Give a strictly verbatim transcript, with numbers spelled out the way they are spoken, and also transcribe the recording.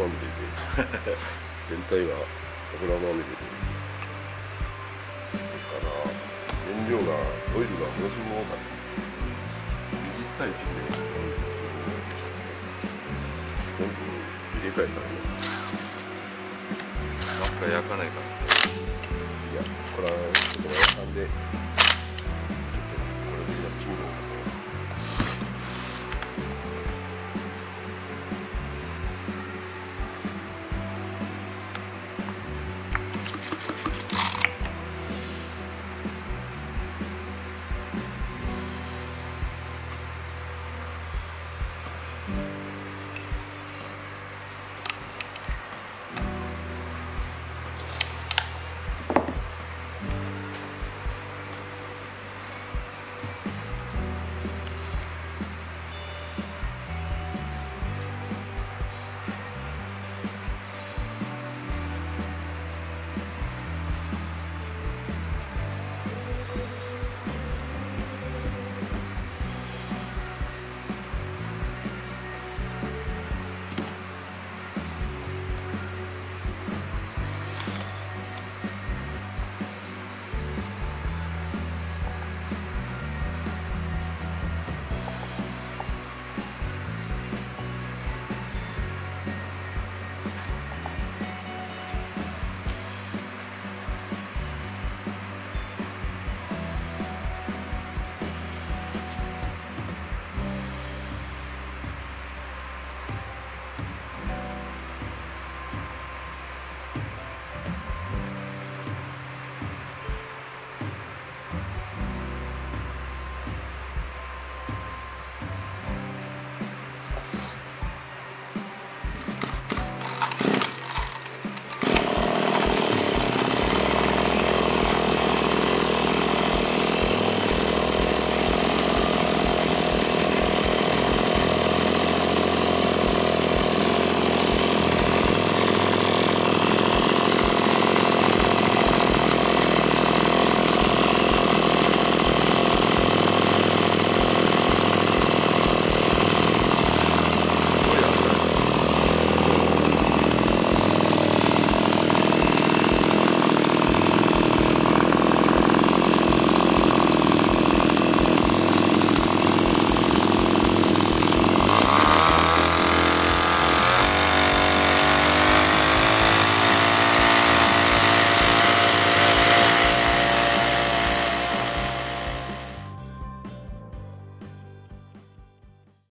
まみれで全体が油まみれでから燃料がオイルがものすごく多かった。にじゅうたいいちで全部入れ替えたのね。真っ赤焼かないから、いやこれはちょっと焼かんで。